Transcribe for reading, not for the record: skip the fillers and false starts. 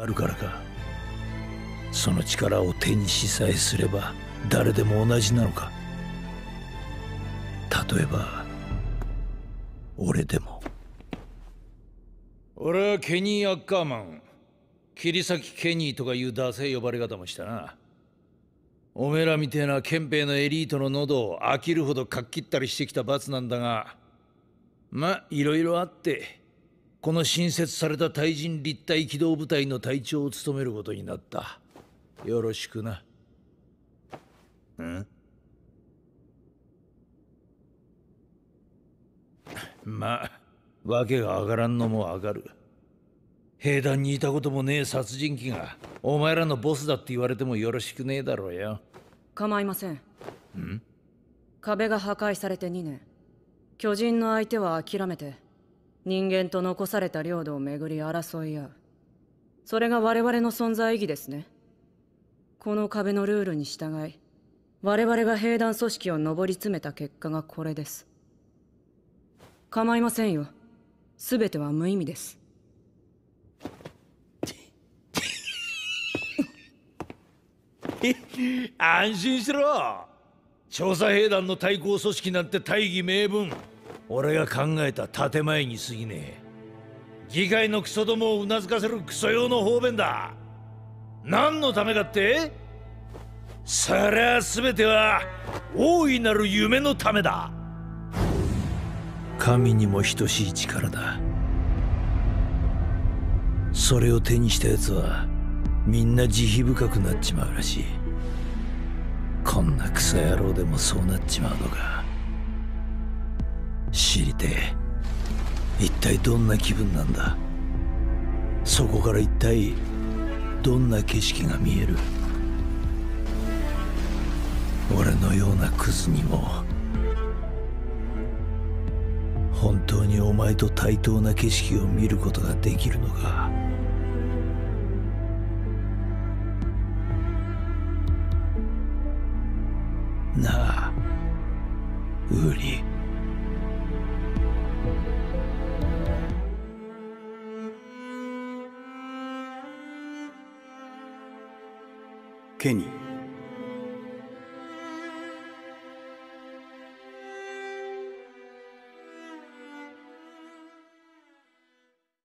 あるからか。その力を手にしさえすれば誰でも同じなのか。例えば俺でも。俺はケニー・アッカーマン、切り裂きケニーとかいうダセい呼ばれ方もしたな。おめえらみてえな憲兵のエリートの喉を飽きるほどかっきったりしてきた罰なんだが、まあいろいろあってこの新設された対人立体機動部隊の隊長を務めることになった。よろしくな。ん？まあ訳が上がらんのも上がる。兵団にいたこともねえ殺人鬼がお前らのボスだって言われてもよろしくねえだろうよ。構いません。ん？壁が破壊されて2年、巨人の相手は諦めて人間と残された領土をめぐり争い合う。それが我々の存在意義ですね。この壁のルールに従い我々が兵団組織を上り詰めた結果がこれです。構いませんよ。全ては無意味です。安心しろ。調査兵団の対抗組織なんて大義名分。俺が考えた建前に過ぎねえ。議会のクソどもをうなずかせるクソ用の方便だ。何のためだって？そりゃ全ては大いなる夢のためだ。神にも等しい力だ。それを手にしたやつはみんな慈悲深くなっちまうらしい。こんなクソ野郎でもそうなっちまうのか。知りてえ。一体どんな気分なんだ。そこから一体どんな景色が見える。俺のようなクズにも本当にお前と対等な景色を見ることができるのか。なあウーリ。ケニー。